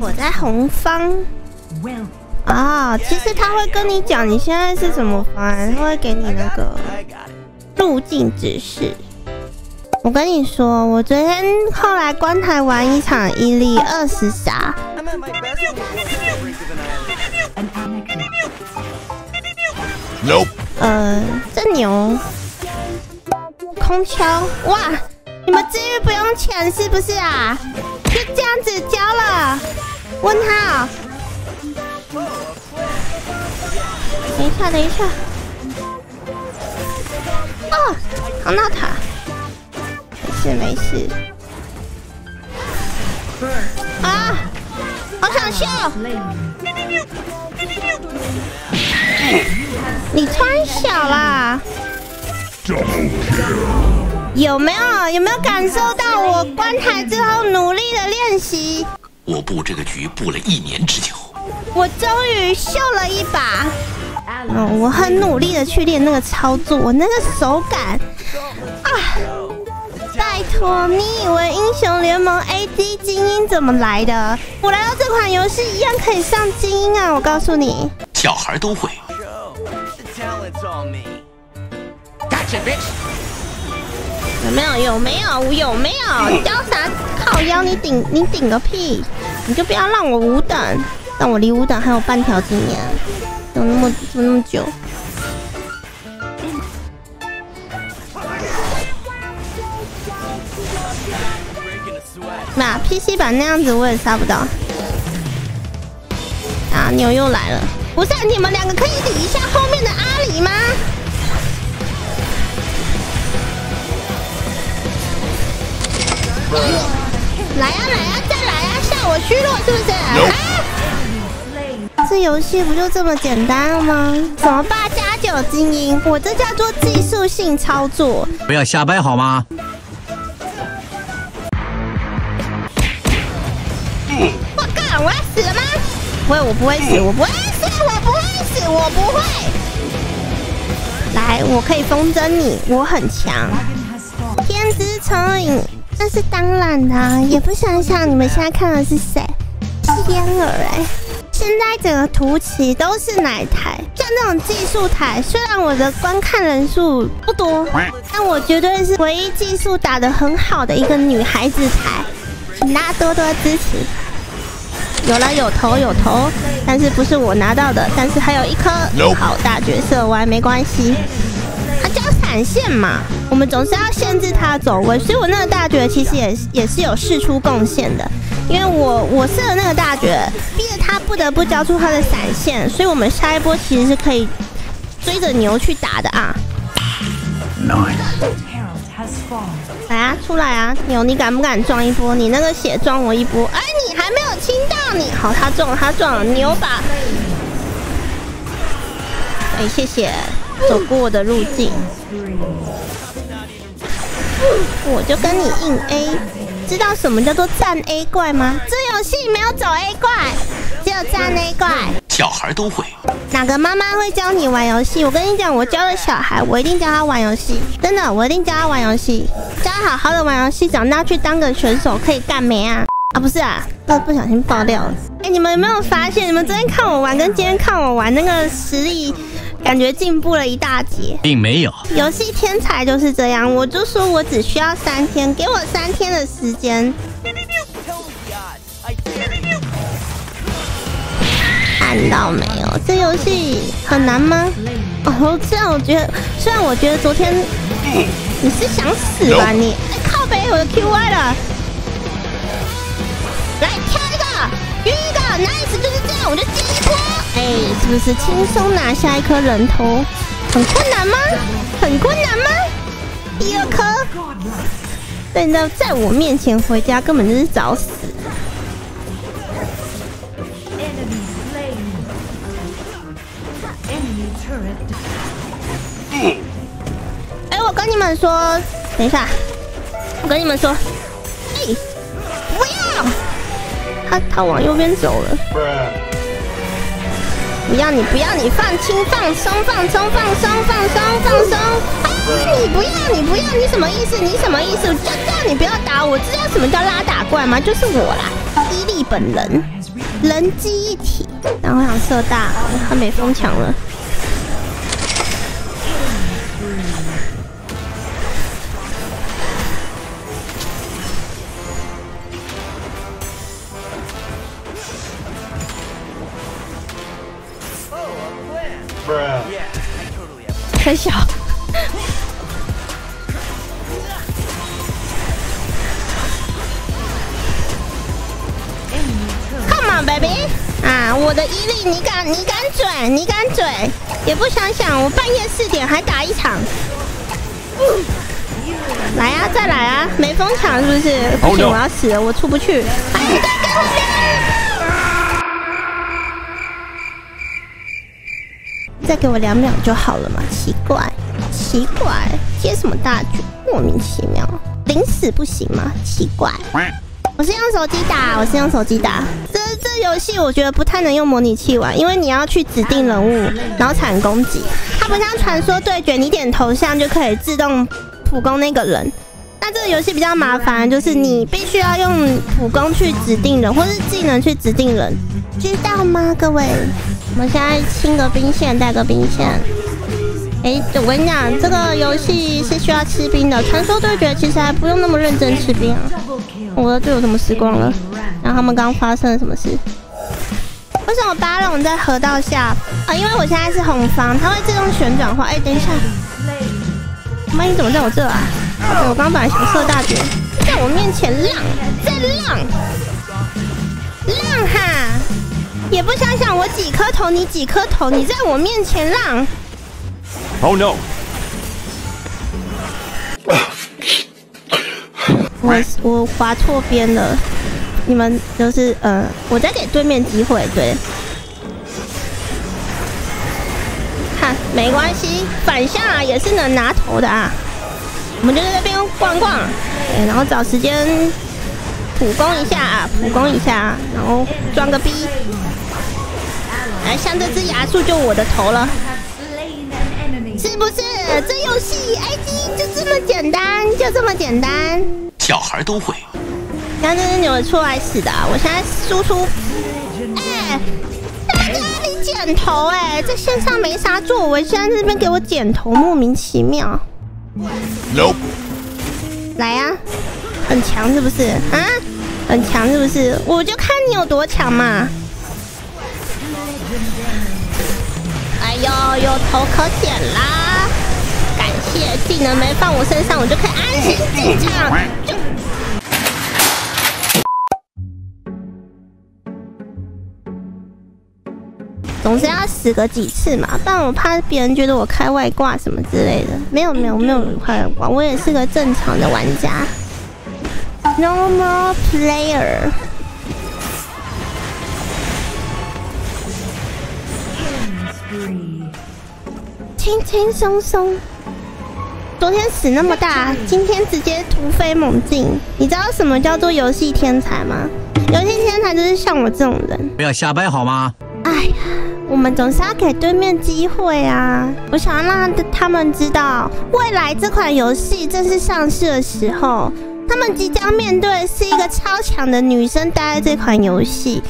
我在红方。啊，其实他会跟你讲你现在是什么方案，他会给你那个路径指示。我跟你说，我昨天后来观台玩一场1-20杀。 Nope. 这牛空敲哇！你们治愈不用钱是不是啊？就这样子交了？问号？等一下，等一下！哦，好闹塔，没事没事。啊！好想秀！ 你穿小啦？有没有感受到我观台之后努力的练习？我布这个局布了1年之久，我终于秀了一把。我很努力的去练那个操作，我那个手感啊！拜托，你以为英雄联盟 AD 精英怎么来的？我来到这款游戏一样可以上精英啊！我告诉你，小孩都会。 有没有？交啥？靠腰你顶个屁！你就不要让我5等，但我离5等还有半条金牙，怎么那么久？妈 ，PC 版那样子我也杀不到。啊，牛又来了！不是你们2个可以理一下后面的阿里吗？ 来呀，再来呀！吓我虚弱是不是？啊！这游戏不就这么简单吗？什么8+9精英，我这叫做技术性操作。不要瞎掰好吗？我靠！我要死了吗？不会，我不会死，我不会死，我不会死，我不会。来，我可以风筝你，我很强。天之成瘾。 那是当然的、啊，也不想想你们现在看的是谁，天鹅哎！现在整个图棋都是奶台，像这种技术台，虽然我的观看人数不多，但我绝对是唯一技术打得很好的一个女孩子台，请大家多多支持。有了，有头，但是不是我拿到的，但是还有一颗好大角色玩没关系。 他交闪现嘛，我们总是要限制他的走位，所以我那个大绝其实也是有释出贡献的，因为我射的那个大绝，逼得他不得不交出他的闪现，所以我们下一波其实是可以追着牛去打的啊！ 来啊，出来啊，牛，你敢不敢撞一波？你那个血撞我一波，哎，你还没有清到你，好，他撞了，牛吧！哎，谢谢。 走过我的路径，我就跟你硬 A。知道什么叫做站 A 怪吗？这游戏没有走 A 怪，只有站 A 怪。小孩都会。哪个妈妈会教你玩游戏？我跟你讲，我教了小孩，我一定教他玩游戏，真的，我一定教他玩游戏，教他好好的玩游戏，长大去当个选手可以干没啊？啊，不是啊，不小心爆掉了。哎，你们有没有发现，你们昨天看我玩跟今天看我玩那个实力？ 感觉进步了一大截，并没有。游戏天才就是这样，我就说我只需要3天，给我3天的时间。看到没有？这游戏很难吗？哦，虽然我觉得昨天你是想死吧你？哎，靠北，我的 QY 了。来跳一个，晕一个 ，nice， 就是这样，我就接一波。 哎，是不是轻松拿下一颗人头？很困难吗？很困难吗？第2颗，对，那在我面前回家根本就是找死。哎，我跟你们说，等一下，我跟你们说，哎，不要，他往右边走了。 不要你放轻放松，啊！你不要你什么意思？我就叫你不要打我，知道什么叫拉打怪吗？就是我啦，伊利。地本人，人机一体。但我想射大，他没风墙了。很小。 baby 啊，我的一力你敢准，你敢准，也不想想，我半夜4点还打一场，来啊，再来啊，没封场是不是？不行，我要死了，我出不去。哎，你再跟我聊，再给我2秒就好了嘛？奇怪，奇怪，接什么大局？莫名其妙，临死不行吗？奇怪。 我是用手机打，我是用手机打。这游戏我觉得不太能用模拟器玩，因为你要去指定人物，然后产攻击。它不像传说对决，你点头像就可以自动普攻那个人。那这个游戏比较麻烦，就是你必须要用普攻去指定人，或是技能去指定人，知道吗，各位？我们现在清个兵线，带个兵线。哎，我跟你讲，这个游戏是需要吃兵的。传说对决其实还不用那么认真吃兵啊。 我的队友怎么死光了？然后他们刚发生了什么事？为什么巴龙在河道下？啊，因为我现在是红方，它会自动旋转化。哎，等一下，妈，你怎么在我这啊？哦、我刚本来想射大绝，在我面前浪，在浪，浪哈！也不想想我几颗头，你几颗头，你在我面前浪。Oh no！ 我滑错边了，你们就是我在给对面机会，对，看没关系，反向啊也是能拿头的啊，我们就在那边逛逛，对，然后找时间普攻一下啊，普攻一下啊，然后装个逼，哎，像这只牙树就我的头了。 是不是这游戏 IG 就这么简单？就这么简单，小孩都会。刚才是你们出来死的、啊，我现在输出。哎、欸，大家你剪头哎、欸，在线上没啥做，我现在这边给我剪头，莫名其妙。Nope。来啊，很强是不是啊？很强是不是？我就看你有多强嘛。 哎呦，有头可捡啦！感谢技能没放我身上，我就可以安心进场。总是要死个几次嘛，不然我怕别人觉得我开外挂什么之类的。没有开外挂，我也是个正常的玩家 ，normal player。 轻轻松松，昨天死那么大，今天直接突飞猛进。你知道什么叫做游戏天才吗？游戏天才就是像我这种人。不要瞎掰好吗？哎呀，我们总是要给对面机会啊！我想要让他们知道，未来这款游戏正式上市的时候，他们即将面对是一个超强的女生待在这款游戏。